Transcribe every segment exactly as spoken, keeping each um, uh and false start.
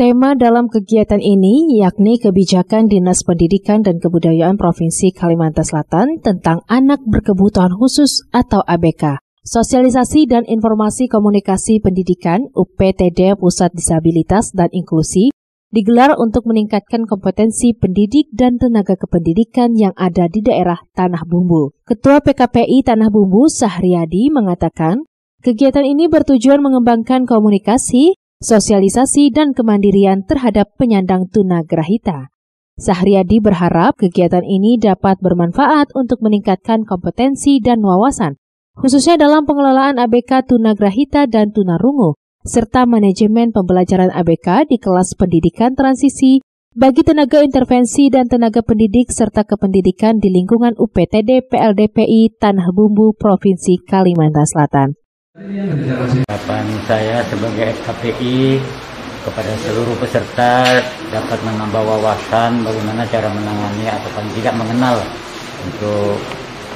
Tema dalam kegiatan ini yakni kebijakan Dinas Pendidikan dan Kebudayaan Provinsi Kalimantan Selatan tentang anak berkebutuhan khusus atau A B K. Sosialisasi dan Informasi Komunikasi Pendidikan U P T D Pusat Disabilitas dan Inklusi digelar untuk meningkatkan kompetensi pendidik dan tenaga kependidikan yang ada di daerah Tanah Bumbu. Ketua P K P I Tanah Bumbu, Syahriadi, mengatakan kegiatan ini bertujuan mengembangkan komunikasi, sosialisasi, dan kemandirian terhadap penyandang tunagrahita. Syahriadi berharap kegiatan ini dapat bermanfaat untuk meningkatkan kompetensi dan wawasan, khususnya dalam pengelolaan A B K tunagrahita dan tunarungu, serta manajemen pembelajaran A B K di kelas pendidikan transisi bagi tenaga intervensi dan tenaga pendidik serta kependidikan di lingkungan U P T D P L D P I Tanah Bumbu, Provinsi Kalimantan Selatan. Harapan saya sebagai F K P I kepada seluruh peserta dapat menambah wawasan bagaimana cara menangani atau paling tidak mengenal untuk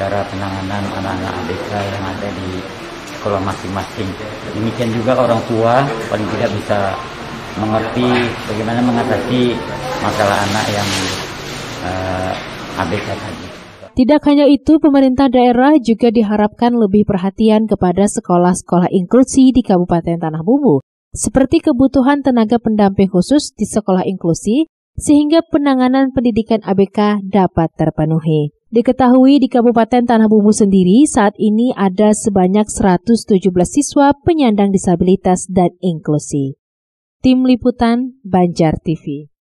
cara penanganan anak-anak A B K yang ada di sekolah masing-masing. Demikian juga orang tua paling tidak bisa mengerti bagaimana mengatasi masalah anak yang uh, A B K tadi. Tidak hanya itu, pemerintah daerah juga diharapkan lebih perhatian kepada sekolah-sekolah inklusi di Kabupaten Tanah Bumbu, seperti kebutuhan tenaga pendamping khusus di sekolah inklusi, sehingga penanganan pendidikan A B K dapat terpenuhi. Diketahui di Kabupaten Tanah Bumbu sendiri, saat ini ada sebanyak seratus tujuh belas siswa penyandang disabilitas dan inklusi. Tim Liputan Banjar T V.